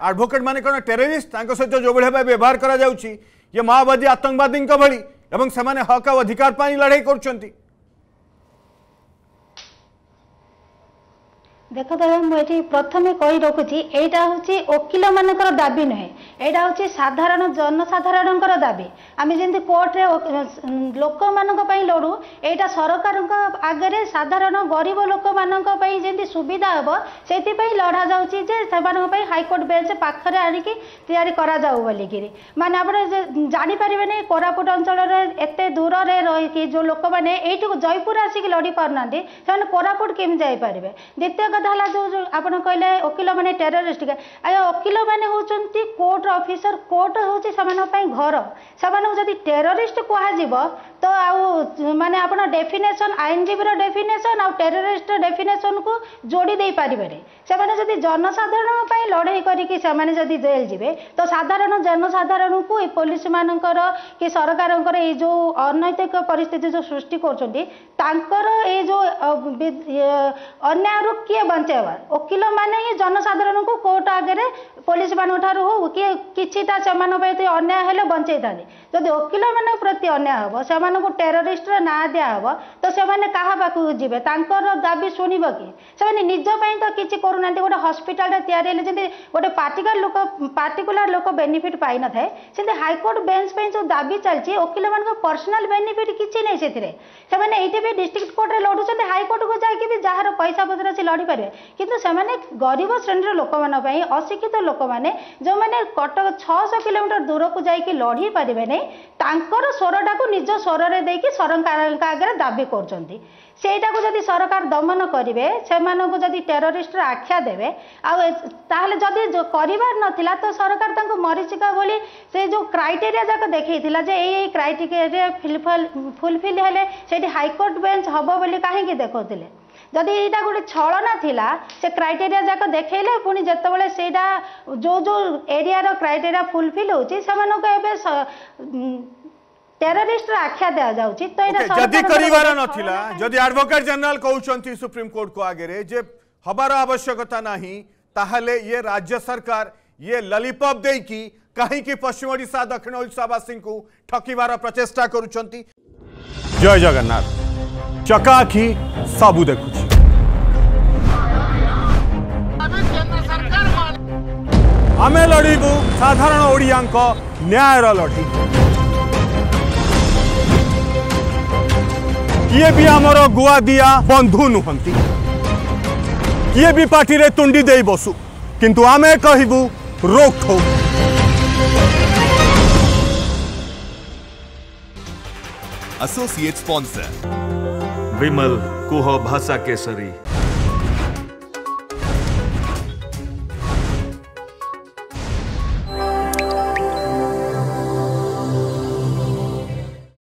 Advocate माने कौन terrorist सहित जो भाव व्यवहार करा जाउछि ये माओवादी आतंकवादी भली एवं सेमाने हक और अधिकार पाई लड़ाई करुछंती। देख दादा मुझे प्रथम कही रखुची एटा हूँ वकिल मान दाबी नुहे, एटा हूँ साधारण जनसाधारण दाबी। आम जमी कोर्टे लोक मानी लड़ू एटा सरकार आगे साधारण गरीब लोक मानी जमी सुविधा हे से लड़ा जाऊँगी हाईकोर्ट बेंच पाखे आणिकी या बोलिकी माने आप जानीपर नहीं कोरापुट अंचल एत दूर से रही जो लोक मैंने जयपुर आसिक लड़ी पारना से कोरापुट केमी जापारे। द्वितीय जो आप कहले वकिल मैंने टेररिस्ट आया वकिल मैंने होचंती कोर्ट ऑफिसर, कोर्ट हूँ से घर से टेररिस्ट कह तो आउ माने आप डेफिनेशन आईनजीवीर डेफिनेशन आ टेररिस्ट डेफिनेशन को जोड़ी दे पारे। से जनसाधारण लड़ाई करके जेल जीवे तो साधारण जनसाधारण को पुलिस मान कि सरकार ये जो अनैतिक परिस्थिति जो सृष्टि कर जो अन्याय किए बचाइबा वकिल मैंने ही जनसाधारण को कोर्ट आगे पुलिस मान हूँ किए कि अन्याय हेल्ले बचाई था जब वकिल मान प्रति अन्याय हम से टेररिस्ट ना दिया हम तो से क्या पाक जी दाबी शुण कि निजपाई तो किसी करूना गोटे हस्पिटाल या गोटे पार्टिकुलर लोक बेनिफिट पाई न था से हाईकोर्ट बेंच पर जो दाबी चलती वकिल मान पर्सनाल बेनिफिट किसी नहीं से डिस्ट्रिक्ट कोर्टे लड़ुच्च हाईकोर्ट को जाकि जार पैसा पत्र से लड़ी पारे किंतु सेमाने गरीब श्रेणी लोक मानी अशिक्षित लोक माने जो मैंने कटक 600 किलोमीटर दूर को जाके लड़ी पारे नहीं स्वरटा को निज स्वर में देकी सरकार आगे दाबी कर सेटा को जदि सरकार दमन करेंगे से जदि टेररिस्ट आख्या देवे आदि करार तो सरकार मरीचिका बोली से जो क्राइटेरिया जाक देखा यही क्राइटेरिया फुलफिल है हाईकोर्ट बेंच हम बोली कहीं देखते जदि यहाँ गोटे छलना थिला से क्राइटेरिया जाक देखले पुणी जितेबाला से जो जो एरिया क्राइटेरिया फुलफिल होती टेररिस्ट आख्या दिया जाउची तो जदि करिवार नथिला जदि एडवोकेट जनरल कहउचंती सुप्रीम कोर्ट को आगे रे जे हबार आवश्यकता नहीं ताहले ये राज्य सरकार ये ललिपॉप दे की कहीं की पश्चिम ओडिशा दक्षिण ओडिशावासी को ठकिवार प्रचेष्टा करूचंती। जय जगन्नाथ चकाखी सबू देखुची आमे लड़ीबू साधारण ओडियांक न्यायर लड़ी ये भी आमर गुआ दिया बंधु नुहंती ये भी पार्टी रे तुंडी दे बसु किंतु आमे कहबू रोक ठोक। एसोसिएट स्पॉन्सर विमल कुह भाषा केसरी।